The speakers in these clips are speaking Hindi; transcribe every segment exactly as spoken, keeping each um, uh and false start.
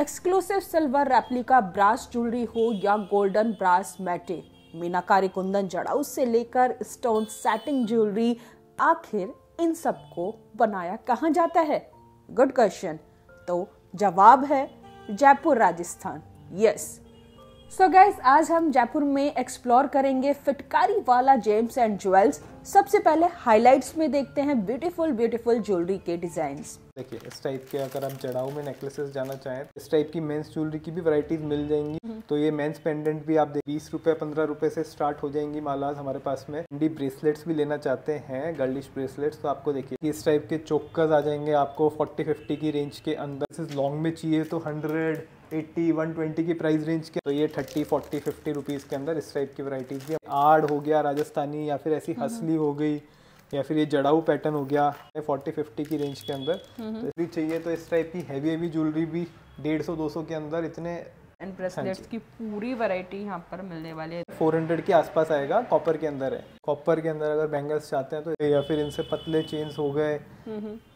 Exclusive silver replica brass jewellery हो या golden brass matte, meenakari kundan जड़ाऊ से लेकर स्टोन सेटिंग ज्वेलरी, आखिर इन सबको बनाया कहाँ जाता है? Good question. तो जवाब है Jaipur, Rajasthan. Yes. So guys, आज हम जयपुर में एक्सप्लोर करेंगे फिटकारी वाला जेम्स एंड ज्वेल्स। सबसे पहले हाइलाइट्स में देखते हैं ब्यूटीफुल ब्यूटीफुल ज्वेलरी के डिजाइन्स। देखिए इस टाइप के, अगर हम चढ़ाऊ में नेकलेसेस जाना चाहें, इस टाइप की मेंस ज्वेलरी की भी वैरायटीज मिल जाएंगी। तो ये मेंस पेंडेंट भी आप बीस रुपए पंद्रह रुपए से स्टार्ट हो जाएंगी मालाज हमारे पास में। इंडी ब्रेसलेट्स भी लेना चाहते हैं, गर्लिश ब्रेसलेट्स, तो आपको देखिए इस टाइप के चोक्कस आ जाएंगे आपको फोर्टी फिफ्टी की रेंज के अंदर। लॉन्ग में चाहिए तो हंड्रेड एट्टी वन ट्वेंटी की प्राइस रेंज के, तो ये थर्टी फोर्टी फिफ्टी रुपीज़ के अंदर इस टाइप की वैरायटीज भी। आड़ हो गया राजस्थानी, या फिर ऐसी हसली हो गई, या फिर ये जड़ाऊ पैटर्न हो गया फोर्टी फिफ्टी की रेंज के अंदर। तो चाहिए तो इस टाइप की हैवी हैवी ज्वेलरी भी डेढ़ सौ दो सौ के अंदर इतने एंड ब्रेसलेट्स की पूरी वैरायटी यहाँ पर मिलने वाली है। चार सौ के आसपास आएगा, कॉपर के अंदर है। कॉपर के अंदर अगर बैंगल्स चाहते हैं तो, या फिर इनसे पतले चेन्स हो गए,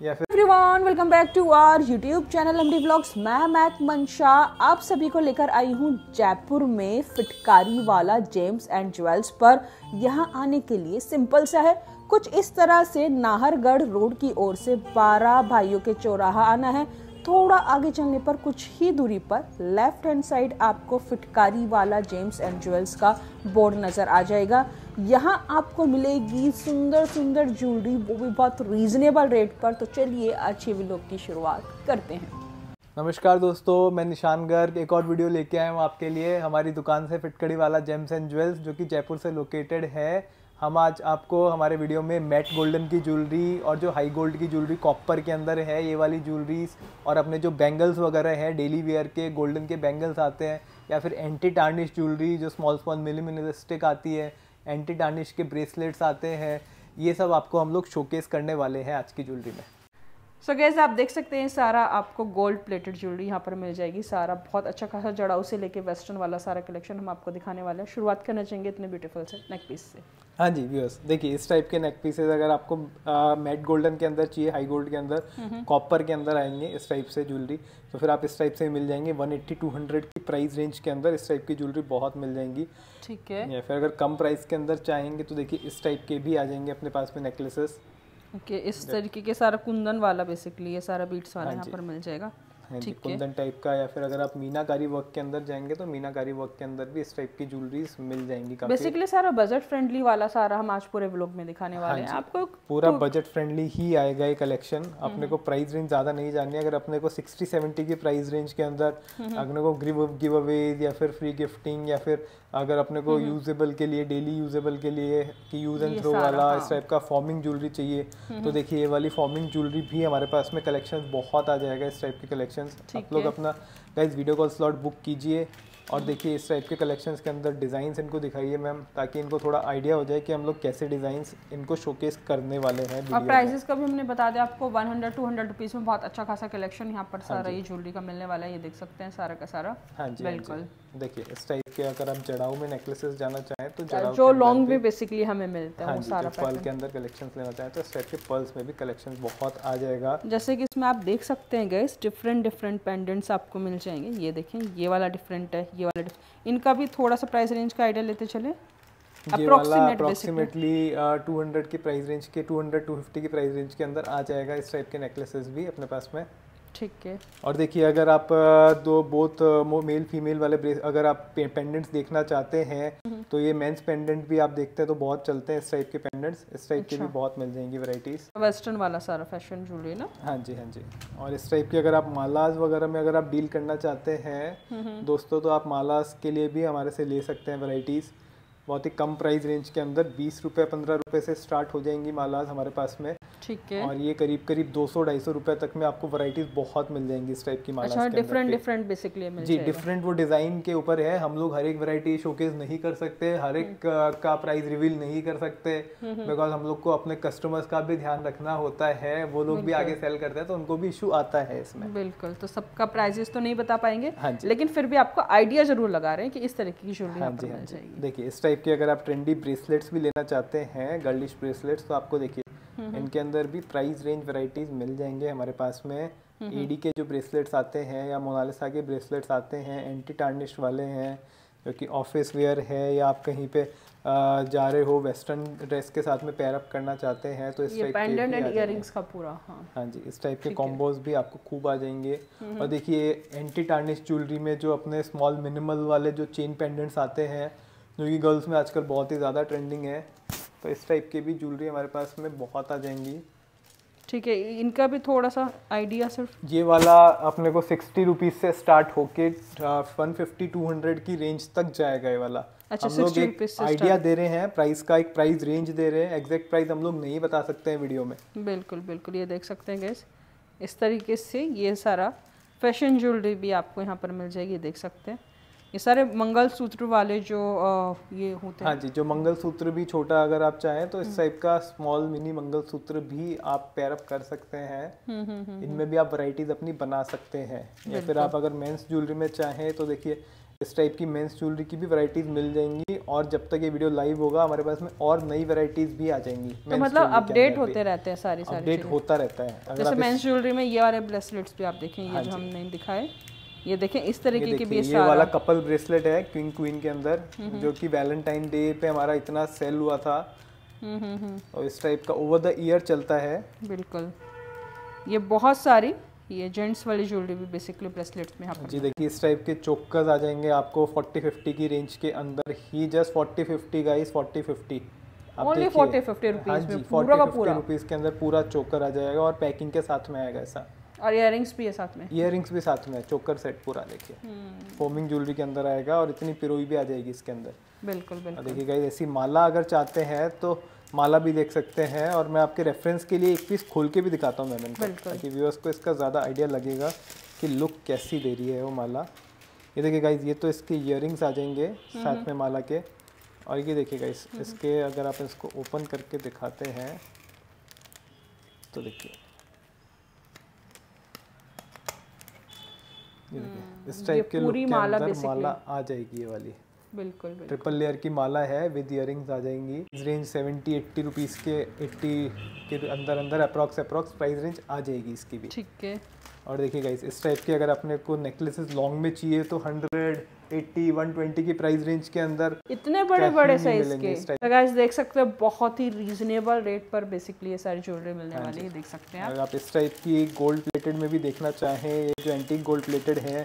या फिर। Everyone welcome back to our YouTube channel MD vlogs. मैं मैक मंशा आप सभी को लेकर आई हूँ जयपुर में फिटकारी वाला जेम्स एंड ज्वेल्स पर। यहाँ आने के लिए सिंपल सा है, कुछ इस तरह से नाहरगढ़ रोड की ओर से बारह भाइयों के चौराहा आना है। थोड़ा आगे चलने पर कुछ ही दूरी पर लेफ्ट हैंड साइड आपको फिटकारी वाला जेम्स एंड ज्वेल्स का बोर्ड नज़र आ जाएगा। यहाँ आपको मिलेगी सुंदर सुंदर ज्वेलरी, वो भी बहुत रीजनेबल रेट पर। तो चलिए आज के व्लॉग की शुरुआत करते हैं। नमस्कार दोस्तों, मैं निशान गर्ग एक और वीडियो लेके आया हूँ आपके लिए हमारी दुकान से, फिटकारी वाला जेम्स एंड ज्वेल्स, जो कि जयपुर से लोकेटेड है। हम आज आपको हमारे वीडियो में मैट गोल्डन की ज्वेलरी और जो हाई गोल्ड की ज्वेलरी कॉपर के अंदर है, ये वाली ज्वेलरीज, और अपने जो बैंगल्स वगैरह हैं, डेली वेयर के गोल्डन के बैंगल्स आते हैं, या फिर एंटी टार्निश ज्वेलरी जो स्मॉल स्मॉल मिली मिनिस्टिक आती है, एंटी टार्निश के ब्रेसलेट्स आते हैं, ये सब आपको हम लोग शोकेस करने वाले हैं आज की ज्वेलरी में। सो गाइस, आप देख सकते हैं सारा आपको गोल्ड प्लेटेड ज्वेलरी यहाँ पर मिल जाएगी। सारा बहुत अच्छा खासा जड़ाऊ से लेके वेस्टर्न वाला सारा कलेक्शन हम आपको दिखाने वाले हैं। शुरुआत करना चाहेंगे इतने ब्यूटीफुल से नेक पीस से। हाँ जी व्यूअर्स, देखिए इस टाइप के नेक पीसेज अगर आपको मैट गोल्डन के अंदर चाहिए, हाई गोल्ड के अंदर, कॉपर के अंदर आएंगे इस टाइप से ज्वेलरी, तो फिर आप इस टाइप से मिल जाएंगे वन एट्टी टू हंड्रेड की प्राइस रेंज के अंदर। इस टाइप की ज्वेलरी बहुत मिल जाएंगी, ठीक है। या फिर अगर कम प्राइस के अंदर चाहेंगे तो देखिए इस टाइप के भी आ जाएंगे अपने पास में नेकलेसेस। ओके okay, इस तरीके के सारा कुंदन वाला, बेसिकली ये सारा बीट्स वाला यहाँ पर मिल जाएगा, ठीक है, कुंदन टाइप का। या फिर अगर आप मीनाकारी वर्क के अंदर जाएंगे तो मीनाकारी वर्क के अंदर भी इस टाइप की ज्वेलरीज मिल जाएंगी। बेसिकली सारा बजट फ्रेंडली वाला सारा हम आज पूरे व्लॉग में दिखाने वाले हैं आपको। पूरा बजट फ्रेंडली ही आएगा ये कलेक्शन। अपने को प्राइस रेंज ज्यादा नहीं जाननी है। अगर अपने को सिक्सटी सेवेंटी की प्राइस रेंज के अंदर अपने को गिव अवेज, या फिर फ्री गिफ्टिंग, या फिर अगर अपने को यूजेबल के लिए, डेली यूजेबल के लिए कि यूज एंड थ्रो वाला इस टाइप का फॉर्मिंग ज्वेलरी चाहिए, तो देखिए ये वाली फॉर्मिंग ज्वेलरी भी हमारे पास में कलेक्शन बहुत आ जाएगा इस टाइप के कलेक्शन। आप लोग अपना guys video call slot book कीजिए और देखिए इस टाइप के कलेक्शंस के अंदर डिज़ाइंस इनको दिखाइए मैम, ताकि इनको थोड़ा आइडिया हो जाए कि हम लोग कैसे डिज़ाइंस इनको शोकेस करने वाले हैं। और प्राइसेस का भी हमने बता दिया आपको, सौ दो सौ रुपीस में बहुत अच्छा खासा कलेक्शन यहाँ पर सारा ये ज्वेलरी का मिलने वाला है। ये देख सकते हैं सारा का सारा, हाँ जी बिल्कुल। देखिए इस टाइप के अगर हम जड़ाऊ में नेकलेसेस जाना चाहें तो जो लॉन्ग में बेसिकली हमें मिलता है वो सारा पर्ल के अंदर कलेक्शन लेना चाहें तो इस टाइप के पर्ल्स में भी कलेक्शन बहुत आ जाएगा। जैसे कि इसमें आप देख सकते हैं गाइस, डिफरेंट डिफरेंट पेंडेंट्स आपको मिल जाएंगे। ये देखें ये वाला डिफरेंट है, ये वाला। इनका भी थोड़ा सा प्राइस रेंज का आइडिया लेते चले। ये वाला अप्रोक्सीमेटली दो सौ की प्राइस रेंज के, दो सौ दो सौ पचास की प्राइस रेंज के अंदर आ जाएगा इस टाइप के नेकलेसेस भी अपने पास में, ठीक है। और देखिए अगर आप दो बोथ मेल फीमेल वाले अगर आप पेंडेंट्स देखना चाहते हैं तो ये मेंस पेंडेंट भी आप देखते हैं तो बहुत चलते हैं इस टाइप के पेंडेंट्स। इस टाइप के भी बहुत मिल जाएंगी वैरायटीज, वेस्टर्न वाला सारा फैशन ज्वेलरी ना। हाँ जी हाँ जी। और इस टाइप के अगर आप मालाज वगैरह में अगर आप डील करना चाहते हैं दोस्तों, तो आप मालाज के लिए भी हमारे से ले सकते हैं वैरायटीज। बहुत ही कम प्राइस रेंज के अंदर बीस रुपये पंद्रह रुपये से स्टार्ट हो जाएंगी मालाज हमारे पास में, ठीक है। और ये करीब करीब दो सौ ढाई सौ रुपए तक में आपको वैरायटीज बहुत मिल जाएंगी इस टाइप की माला। अच्छा, डिफरेंट डिफरेंट बेसिकली मिल जी, डिफरेंट वो डिजाइन के ऊपर है। हम लोग हर एक वैरायटी शोकेस नहीं कर सकते, हर एक का प्राइस रिवील नहीं कर सकते, बिकॉज हम लोग को अपने कस्टमर्स का भी ध्यान रखना होता है। वो लोग भी आगे सेल करते हैं तो उनको भी इशू आता है इसमें, बिल्कुल। तो सबका प्राइजेस तो नहीं बता पाएंगे, लेकिन फिर भी आपको आइडिया जरूर लगा रहे हैं कि इस तरीके की ज्वेलरी आपको मिल जाएगी। देखिए इस टाइप के अगर आप ट्रेंडी ब्रेसलेट्स भी लेना चाहते हैं, गर्लिश ब्रेसलेट्स, तो आपको देखिए इनके अंदर भी प्राइस रेंज वैरायटीज मिल जाएंगे हमारे पास में। ईडी के जो ब्रेसलेट्स आते हैं या मोनालिसा के ब्रेसलेट्स आते हैं, एंटी टार्निश वाले हैं जो कि ऑफिस वेयर है, या आप कहीं पे जा रहे हो वेस्टर्न ड्रेस के साथ में पेयर अप करना चाहते हैं तो इस टाइप पेंडेंट एंड ईयररिंग्स का पूरा, हाँ हाँ जी, इस टाइप के कॉम्बोज भी आपको खूब आ जाएंगे। और देखिए एंटी टार्निश ज्वेलरी में जो अपने स्मॉल मिनिमल वाले जो चेन पेंडेंट्स आते हैं जो कि गर्ल्स में आजकल बहुत ही ज़्यादा ट्रेंडिंग है, तो इस टाइप की भी ज्वेलरी हमारे पास में बहुत आ जाएंगी। ठीक है, इनका भी थोड़ा सा आइडिया। सिर्फ ये वाला अपने को सिक्सटी रुपीज़ से स्टार्ट होके वन फिफ्टी टू हंड्रेड की रेंज तक जाएगा ये वाला। अच्छा, हम लोग एक आइडिया दे रहे हैं प्राइस का, एक प्राइस रेंज दे रहे हैं, एग्जैक्ट प्राइस हम लोग नहीं बता सकते हैं वीडियो में। बिल्कुल बिल्कुल, ये देख सकते हैं गाइस, इस तरीके से ये सारा फैशन ज्वेलरी भी आपको यहाँ पर मिल जाएगी। देख सकते हैं ये सारे मंगलसूत्र वाले जो ये होते हैं, हाँ जी, जो मंगलसूत्र भी छोटा अगर आप चाहें तो इस टाइप का स्मॉल मिनी मंगलसूत्र भी आप पेयर अप कर सकते हैं, इनमें भी आप वैरायटीज अपनी बना सकते हैं। या फिर आप अगर मेंस ज्वेलरी में चाहें तो देखिए इस टाइप की मेंस ज्वेलरी की भी वैरायटीज मिल जाएंगी। और जब तक ये वीडियो लाइव होगा हमारे पास में और नई वैरायटीज भी आ जाएंगी, तो मतलब अपडेट होते रहते हैं, सारी सारी अपडेट होता रहता है। जैसे मेंस ज्वेलरी में ये वाले ब्रेसलेट्स भी आप देखें, ये जो हमने दिखाए, ये देखें इस तरीके की भी, ये वाला कपल ब्रेसलेट है क्वीन क्वीन के अंदर जो कि वैलेंटाइन डे पे हमारा इतना सेल हुआ था, और इस टाइप का ओवर द ईयर चलता है। बिल्कुल, ये बहुत सारी ये जेंट्स वाली ज्वेलरी भी बेसिकली ब्रेसलेट्स में हाँ जी। देखिए इस टाइप के चोकर्स आ जाएंगे आपको चालीस पचास की रेंज के अंदर ही, जस्ट चालीस पचास गाइस, चालीस पचास ओनली चालीस पचास रुपीस में पूरा का पूरा रुपीस के अंदर पूरा चोकर आ जाएगा और पैकिंग के साथ में आएगा ऐसा। और इयररिंग्स भी है साथ में, इयररिंग्स भी साथ में, चोकर सेट पूरा देखिए, फोमिंग ज्वेलरी के अंदर आएगा और इतनी पिरोई भी आ जाएगी इसके अंदर। बिल्कुल बिल्कुल, देखिए गाइस ऐसी माला अगर चाहते हैं तो माला भी देख सकते हैं, और मैं आपके रेफरेंस के लिए एक पीस खोल के भी दिखाता हूँ मैडम को, ताकि व्यूअर्स को इसका ज़्यादा आइडिया लगेगा कि लुक कैसी दे रही है वो माला। ये देखिए गाइस, ये तो इसके इयररिंग्स आ जाएंगे साथ में माला के, और ये देखिए गाइस इसके अगर आप इसको ओपन करके दिखाते हैं तो देखिए इस टाइप के लुक के अंदर माला आ जाएगी ये वाली। बिल्कुल, बिल्कुल ट्रिपल लेयर की माला है विद इयररिंग्स आ जाएंगी। रेंज सेवेंटी एट्टी रुपीज़ के एट्टी के अंदर अंदर अप्रॉक्स अप्रॉक्स प्राइस रेंज आ जाएगी इसकी भी। ठीक है, और देखिए गाइस इस टाइप के अगर अपने को नेकलेसेस लॉन्ग में चाहिए तो हंड्रेड एट्टी वन ट्वेंटी की प्राइस रेंज के अंदर इतने बड़े बड़े साइज के गाइस देख सकते हैं, बहुत ही रीजनेबल रेट पर बेसिकली ये सारी ज्वेलरी मिलने वाली है। देख सकते हैं अगर आप इस टाइप की गोल्ड प्लेटेड में भी देखना चाहें, ये जो एंटीक गोल्ड प्लेटेड है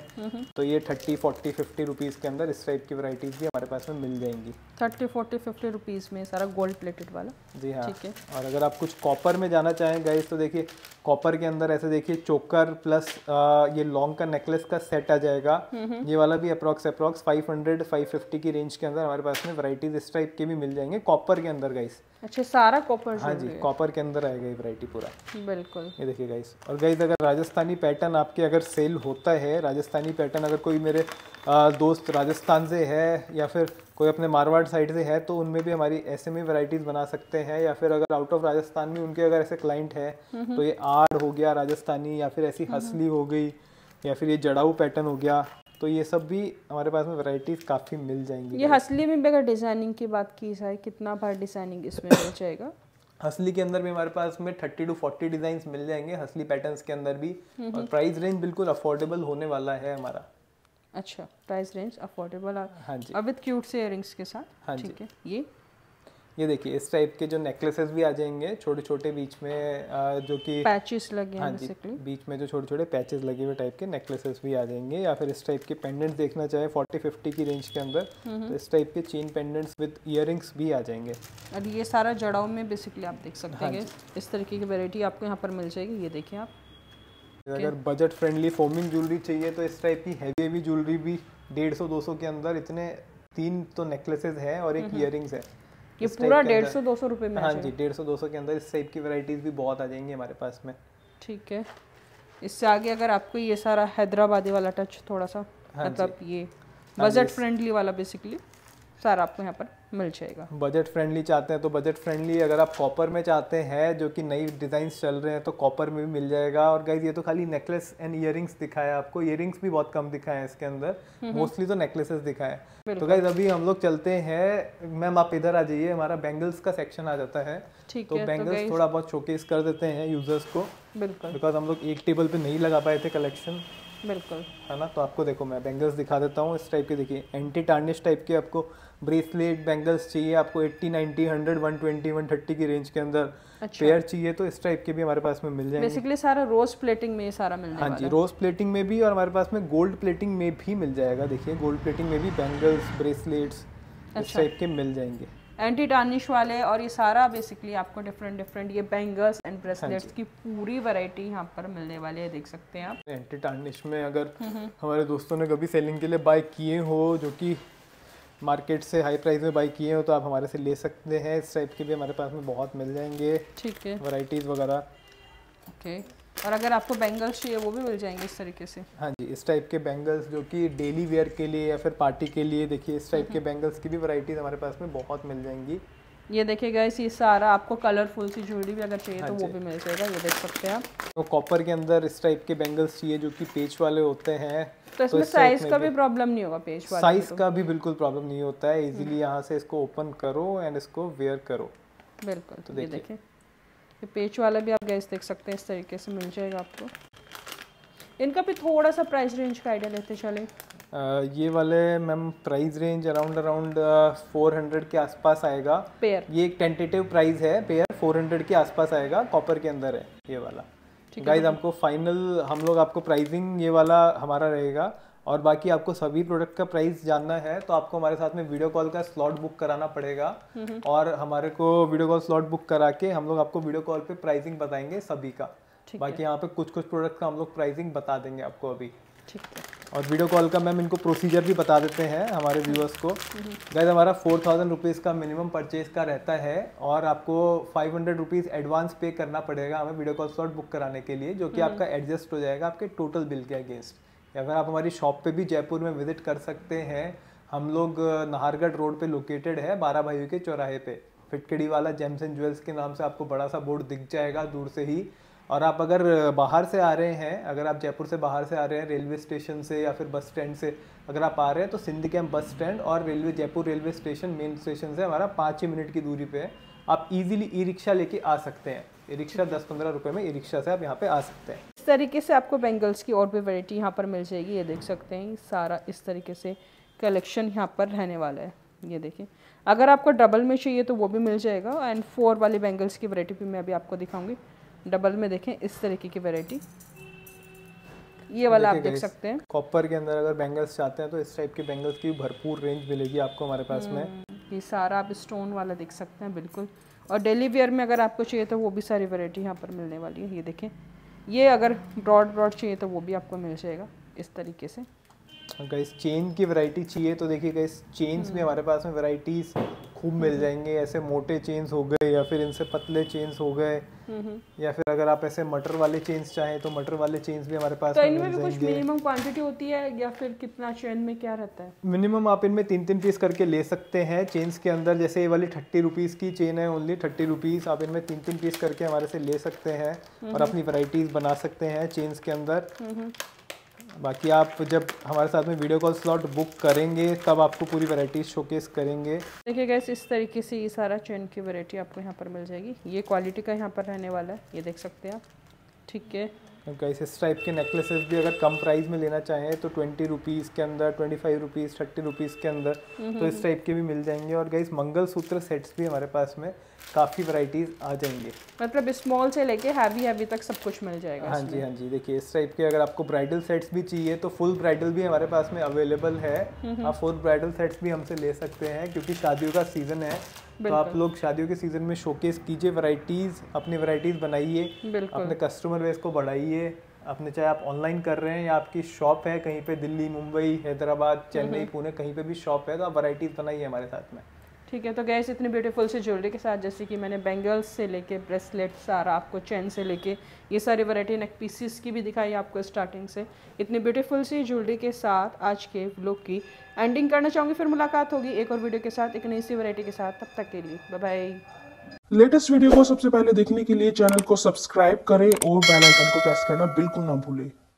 तो ये थर्टी फोर्टी फिफ्टी रुपीज के अंदर इस टाइप की वराइटीज भी हमारे पास में मिल जाएंगी। थर्टी फोर्टी फिफ्टी रुपीज में सारा गोल्ड प्लेटेड वाला, जी हाँ। और अगर आप कुछ कॉपर में जाना चाहें गाइस तो देखिए कॉपर के अंदर ऐसे देखिए चोकर प्लस ये लॉन्ग का नेकलेस का सेट आ जाएगा। ये वाला भी approx approx five hundred five fifty की रेंज के अंदर हमारे पास में वैरायटीज इस टाइप के भी मिल जाएंगे कॉपर के अंदर गाइस। अच्छा, सारा कॉपर, हाँ जी, कॉपर के अंदर आएगा ये वैरायटी पूरा। बिल्कुल, ये देखिए गाइस। और गाइस अगर राजस्थानी पैटर्न आपके अगर सेल होता है, राजस्थानी पैटर्न अगर कोई मेरे दोस्त राजस्थान से है या फिर कोई अपने मारवाड़ साइड से है तो उनमें भी हमारी ऐसे में वैरायटीज बना सकते हैं। या फिर अगर आउट ऑफ राजस्थान में उनके अगर ऐसे क्लाइंट है तो ये आड़ हो गया राजस्थानी, या फिर ऐसी हसली हो गई, या फिर ये जड़ाऊ पैटर्न हो गया, तो ये सब भी हमारे पास में वैरायटीज काफ़ी मिल जाएंगी। ये हसली में भी अगर डिज़ाइनिंग की बात की जाए, कितना बार डिज़ाइनिंग इसमें मिल जाएगा? हसली के अंदर भी हमारे पास में थर्टी टू फोर्टी डिज़ाइंस मिल जाएंगे हसली पैटर्न्स के अंदर भी, और प्राइस रेंज बिल्कुल अफोर्डेबल होने वाला है हमारा। अच्छा, प्राइस रेंज अफोर्डेबल, हाँ जी, और विद क्यूट से इयररिंग्स के साथ, हाँ जी। ये ये देखिए इस टाइप के जो नेकलेसेस भी आ जाएंगे, छोटे छोटे बीच में जो कि पैचेस लगे हैं, हाँ जी, बीच में जो छोटे छोटे पैचेस लगे हुए टाइप के नेकलेसेस भी आ जाएंगे। या फिर इस टाइप के पेंडेंट्स देखना चाहे चालीस पचास की रेंज के अंदर तो इस टाइप के चेन पेंडेंट्स विद इयररिंग्स भी आ जाएंगे। और ये सारा जड़ाऊ में बेसिकली आप देख सकते हैं, इस तरीके की वेरायटी आपको यहाँ पर मिल जाएगी। ये देखिए आप, अगर बजट फ्रेंडली फोमिंग ज्वेलरी चाहिए तो इस टाइप की हैवी हैवी ज्वेलरी भी डेढ़ सौ दो सौ के अंदर, इतने तीन तो नेकलेसेस हैं और एक इयररिंग्स है, ये पूरा डेढ़ सौ दो सौ रुपये में, हाँ जी, डेढ़ सौ दो सौ के अंदर इस टाइप की वैरायटीज भी बहुत आ जाएंगी हमारे पास में। ठीक है, इससे आगे अगर आपको ये सारा हैदराबादी वाला टच थोड़ा सा, मतलब ये बजट फ्रेंडली वाला बेसिकली सारा आपको यहाँ पर मिल जाएगा। बजट फ्रेंडली चाहते हैं तो बजट फ्रेंडली, अगर आप कॉपर में चाहते हैं जो कि नई डिज़ाइंस चल रहे हैं तो कॉपर में भी मिल जाएगा। और गाइज ये तो खाली नेकलेस एंड इयररिंग्स दिखाया आपको, इयररिंग्स भी बहुत कम दिखाए हैं इसके अंदर, मोस्टली तो नेकलेसेस दिखाए हैं। तो गाइज अभी हम लोग चलते हैं, मैम आप इधर आ जाइए, हमारा बैंगल्स का सेक्शन आ जाता है। तो बैंगल्स तो थोड़ा बहुत शोकेस कर देते हैं यूजर्स को, बिल्कुल, बिकॉज हम लोग एक टेबल पे नहीं लगा पाए थे कलेक्शन, बिल्कुल है ना। तो आपको देखो मैं बैंगल्स दिखा देता हूँ, इस टाइप के देखिए, एंटी टार्निश टाइप के आपको ब्रेसलेट बैंगल्स चाहिए आपको अस्सी, नब्बे, सौ, एक सौ बीस, एक सौ तीस की रेंज के अंदर पेयर चाहिए तो इस टाइप के भी हमारे पास में मिल जाएंगे। बेसिकली सारा रोज प्लेटिंग में ये सारा मिल जाएगा। हाँ जी, रोज प्लेटिंग में भी और हमारे पास में गोल्ड प्लेटिंग में भी मिल जाएगा। देखिए गोल्ड प्लेटिंग में भी बैंगल्स ब्रेसलेट्स इस टाइप के मिल जाएंगे, एंटी टार्निश वाले। और ये सारा बेसिकली आपको डिफरेंट डिफरेंट ये बैंगल्स एंड ब्रेसलेट्स की पूरी वैरायटी यहाँ पर मिलने वाली है, देख सकते हैं आप। एंटी टार्निश में अगर हमारे दोस्तों ने कभी सेलिंग के लिए बाय किए हो, जो कि मार्केट से हाई प्राइस में बाय किए हो, तो आप हमारे से ले सकते हैं। इस टाइप के भी हमारे पास में बहुत मिल जाएंगे, ठीक है, वैरायटीज वगैरह। ओके, और अगर आपको बैंगल्स चाहिए वो भी मिल जाएंगे इस तरीके से। हाँ जी, इस टाइप के बैंगल्स जो कि डेली वेयर के लिए या फिर पार्टी के लिए, देखिए इस टाइप के बैंगल्स की भी वैरायटीज हमारे पास में बहुत मिल जाएंगी। ये देखिएगा इस ये सारा आपको कलरफुल सी ज्वेलरी भी अगर चाहिए हाँ तो वो भी मिल जाएगा, ये देख सकते हैं आप। तो कॉपर के अंदर इस टाइप के बैंगल्स चाहिए जो कि पेच वाले होते हैं तो इसमें साइज का भी प्रॉब्लम नहीं होगा, पेच वाले साइज का भी बिल्कुल प्रॉब्लम नहीं होता है। इजीली यहाँ से इसको ओपन करो एंड इसको वेयर करो, बिल्कुल। तो देखिए पेच वाला भी आप गैस देख सकते हैं, इस तरीके से मिल जाएगा आपको। इनका भी थोड़ा सा प्राइस रेंज का आइडिया लेते चलें। ये वाले ma'am price range around around चार सौ के आसपास आएगा पेयर। ये एक टेंटेटिव प्राइस है, पेयर चार सौ के आसपास आएगा, कॉपर के अंदर है ये वाला। गाइज हमको फाइनल हम लोग आपको प्राइसिंग ये वाला हमारा रहेगा, और बाकी आपको सभी प्रोडक्ट का प्राइस जानना है तो आपको हमारे साथ में वीडियो कॉल का स्लॉट बुक कराना पड़ेगा। और हमारे को वीडियो कॉल स्लॉट बुक करा के हम लोग आपको वीडियो कॉल पे प्राइसिंग बताएंगे सभी का। बाकी यहाँ पे कुछ कुछ प्रोडक्ट का हम लोग प्राइसिंग बता देंगे आपको अभी, ठीक है। और वीडियो कॉल का मैम इनको प्रोसीजर भी बता देते हैं हमारे व्यूअर्स को। गाइज हमारा फोर थाउजेंड रुपीज़ का मिनिमम परचेज का रहता है और आपको फाइव हंड्रेड रुपीज़ एडवांस पे करना पड़ेगा हमें वीडियो कॉल स्लॉट बुक कराने के लिए, जो कि आपका एडजस्ट हो जाएगा आपके टोटल बिल के अगेंस्ट। अगर आप हमारी शॉप पे भी जयपुर में विजिट कर सकते हैं, हम लोग नाहरगढ़ रोड पे लोकेटेड है, बारह भाइयों के चौराहे पे, फिटकड़ीवाला जेम्स एंड ज्वेल्स के नाम से आपको बड़ा सा बोर्ड दिख जाएगा दूर से ही। और आप अगर बाहर से आ रहे हैं, अगर आप जयपुर से बाहर से आ रहे हैं, रेलवे स्टेशन से या फिर बस स्टैंड से अगर आप आ रहे हैं, तो सिंध कैंप बस स्टैंड और railway Jaipur railway station main station से हमारा पाँच ही मिनट की दूरी पे है। आप इजीली ई रिक्शा लेके आ सकते हैं, ई रिक्शा दस पंद्रह रुपये में ई रिक्शा से आप यहाँ पे आ सकते हैं। इस तरीके से आपको बैंगल्स की और भी वैरायटी यहाँ पर मिल जाएगी, ये देख सकते हैं। सारा इस तरीके से कलेक्शन यहाँ पर रहने वाला है, ये देखिए। अगर आपको डबल में चाहिए तो वो भी मिल जाएगा, एंड फोर वाले बैंगल्स की वैरायटी भी मैं अभी आपको दिखाऊंगी। डबल में देखें इस तरीके की वैरायटी, ये वाला आप देख सकते हैं। कॉपर के अंदर अगर बैंगल्स चाहते हैं तो इस टाइप के बैंगल्स की भरपूर रेंज मिलेगी आपको हमारे पास में। ये सारा आप स्टोन वाला देख सकते हैं, बिल्कुल। और डेली वेयर में अगर आपको चाहिए तो वो भी सारी वैरायटी यहाँ पर मिलने वाली है, ये देखें। ये अगर ब्रॉड ब्रॉड चाहिए तो वो भी आपको मिल जाएगा इस तरीके से। गाइस चेन की वैरायटी चाहिए तो देखिए गाइस, चेन्स भी हमारे पास में वैरायटीज खूब मिल जाएंगे। ऐसे मोटे चेन्स हो गए या फिर इनसे पतले चेन्स हो गए, या फिर अगर आप ऐसे मटर वाले चेन्स चाहें तो मटर वाले चेन्स भी हमारे पास तो में मिल जाएंगे। कुछ मिनिमम क्वांटिटी होती है या फिर कितना चेन में क्या रहता है? मिनिमम आप इनमें तीन तीन पीस करके ले सकते हैं चेन्स के अंदर। जैसे ये वाली थर्टी रुपीज़ की चेन है, ओनली थर्टी रुपीज़। आप इनमें तीन तीन पीस करके हमारे से ले सकते हैं और अपनी वैरायटीज बना सकते हैं चेन्स के अंदर। बाकी आप जब हमारे साथ में वीडियो कॉल स्लॉट बुक करेंगे तब आपको पूरी वैरायटी शोकेस करेंगे। देखिए गाइस इस तरीके से ये सारा चेन की वैरायटी आपको यहाँ पर मिल जाएगी। ये क्वालिटी का यहाँ पर रहने वाला है, ये देख सकते हैं आप, ठीक है। गाइस इस टाइप के नेकलेसेस भी अगर कम प्राइस में लेना चाहें तो ट्वेंटी रुपीज़ के अंदर, twenty five rupees, thirty rupees के अंदर तो इस टाइप के भी मिल जाएंगे। और गाइस मंगलसूत्र सेट्स भी हमारे पास में काफ़ी वैरायटीज आ जाएंगे, मतलब स्मॉल से लेके हैवी हैवी तक सब कुछ मिल जाएगा। हाँ जी, हाँ जी। देखिए इस टाइप के अगर आपको ब्राइडल सेट्स भी चाहिए तो फुल ब्राइडल भी हमारे पास में अवेलेबल है। आप फुल ब्राइडल सेट्स भी हमसे ले सकते हैं, क्योंकि शादियों का सीज़न है तो आप लोग शादियों के सीजन में शोकेस कीजिए वैरायटीज, अपनी वैरायटीज बनाइए, अपने कस्टमर बेस को बढ़ाइए अपने, चाहे आप ऑनलाइन कर रहे हैं या आपकी शॉप है कहीं पे दिल्ली, मुंबई, हैदराबाद, चेन्नई, पुणे, कहीं पे भी शॉप है तो आप वैरायटीज बनाइए हमारे साथ में, ठीक है। तो गैस इतने ब्यूटीफुल से ज्वेलरी के साथ, जैसे कि मैंने बैंगल्स से लेके ब्रेसलेट सारा आपको, चैन से लेके ये सारी वैरायटी नेक पीसेस की भी दिखाई आपको स्टार्टिंग से। इतनी ब्यूटीफुल सी ज्वेलरी के साथ आज के व्लॉग की एंडिंग करना चाहूँगी। फिर मुलाकात होगी एक और वीडियो के साथ, एक नई सी वैरायटी के साथ। तब तक के लिए बाय बाय। लेटेस्ट वीडियो को सबसे पहले देखने के लिए चैनल को सब्सक्राइब करें और बेल आइकन को प्रेस करना बिल्कुल ना भूलें।